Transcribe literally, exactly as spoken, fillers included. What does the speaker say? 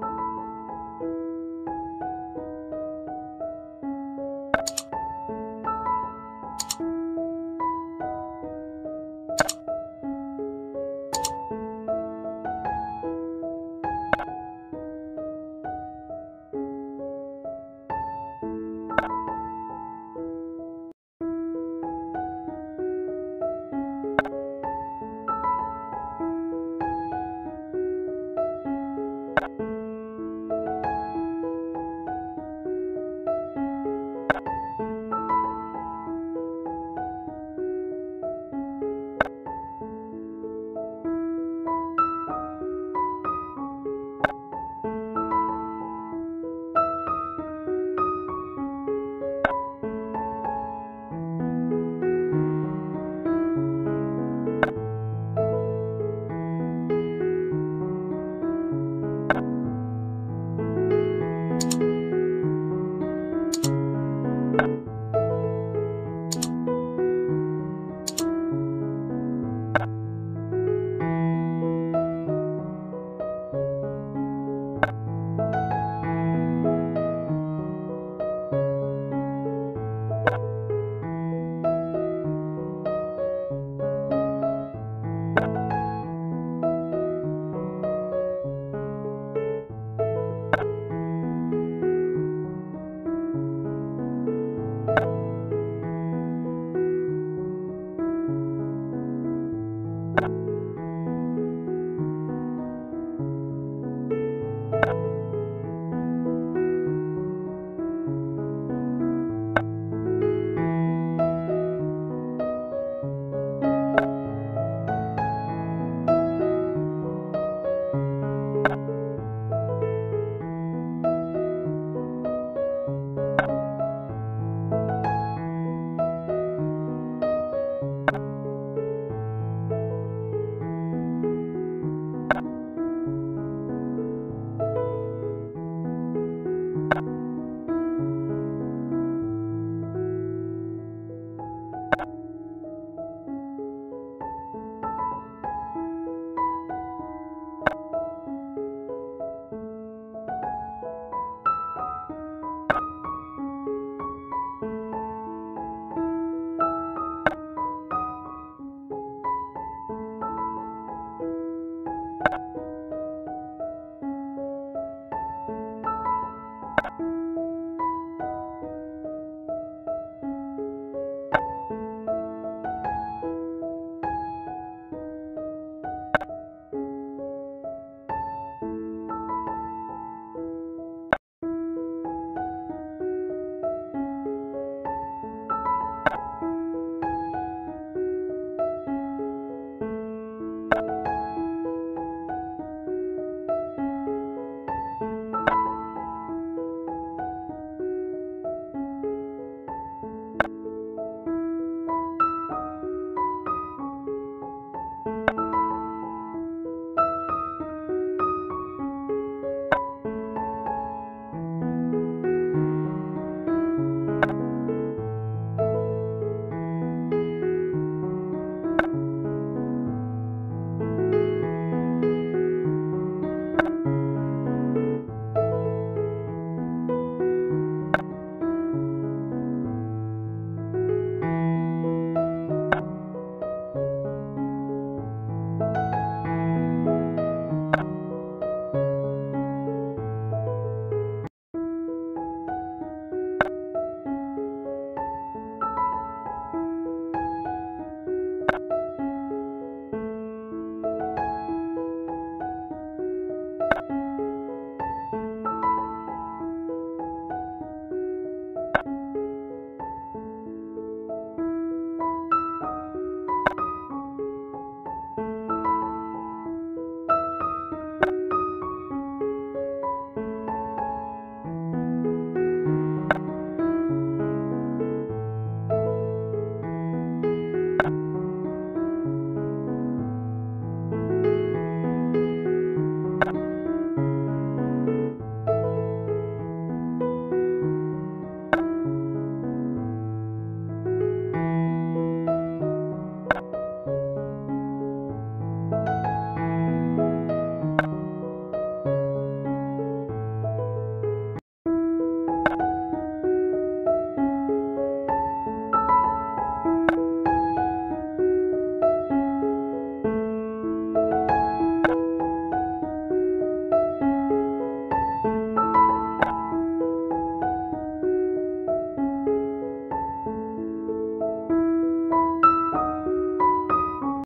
You